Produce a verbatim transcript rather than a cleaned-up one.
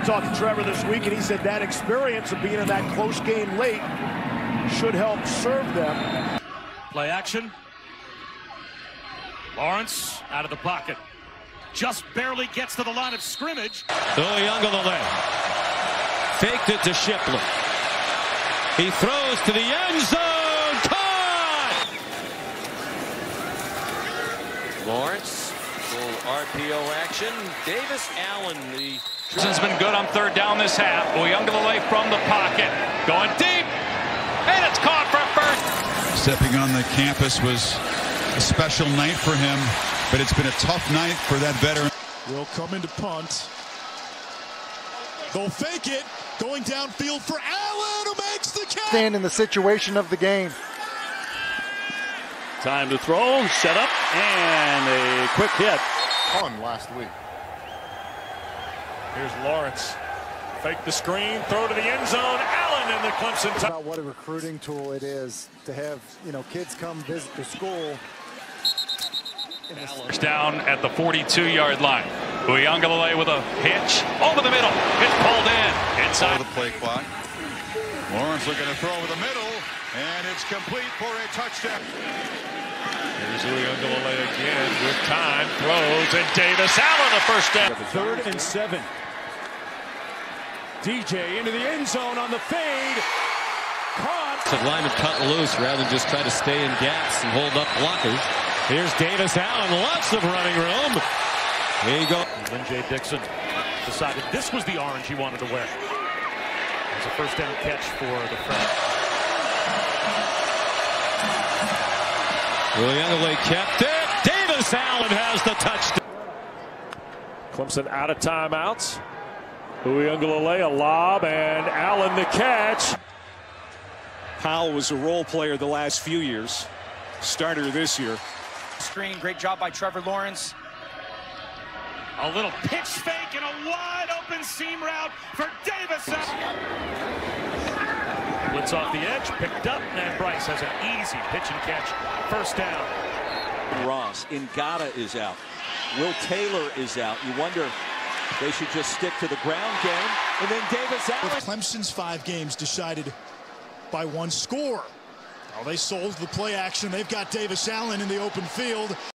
were talking to Trevor this week, and he said that experience of being in that close game late should help serve them. Play action. Lawrence out of the pocket. Just barely gets to the line of scrimmage. Uyunglele faked it to Shipley. He throws to the end zone. Caught! Lawrence, full R P O action. Davis Allen, the... Has been good on third down this half. Uyunglele from the pocket. Going deep. And it's caught for first. Stepping on the campus was a special night for him, but it's been a tough night for that veteran. Will come into punt. They'll fake it. Going downfield for Allen, who makes the catch. Staying in the situation of the game. Time to throw, set up, and a quick hit. Fun last week. Here's Lawrence. Fake the screen, throw to the end zone. Allen and the Clemson Tigers. About what a recruiting tool it is to have, you know, kids come visit the school. First down at the forty-two yard line. Uyunglele with a hitch over the middle. It's pulled in. Inside the play clock. Lawrence looking to throw over the middle, and it's complete for a touchdown. Here's Uyunglele again with time. Throws, and Davis Allen the first down. Third and seven. D J into the end zone on the fade. Caught. The line of cut loose rather than just try to stay in gaps and hold up blockers. Here's Davis Allen, lots of running room. There you go. Lin-Jay Dixon decided this was the orange he wanted to wear. It's a first down catch for the French. Uyunglele kept it. Davis Allen has the touchdown. Clemson out of timeouts. Uyunglele, a lob, and Allen the catch. Howell was a role player the last few years. Starter this year. Screen, great job by Trevor Lawrence. A little pitch fake and a wide open seam route for Davis. Blitz off the edge, picked up, and Bryce has an easy pitch and catch. First down. Ross, Ingata is out. Will Taylor is out. You wonder if they should just stick to the ground game. And then Davis out. With Clemson's five games decided by one score. Well, they sold the play action. They've got Davis Allen in the open field.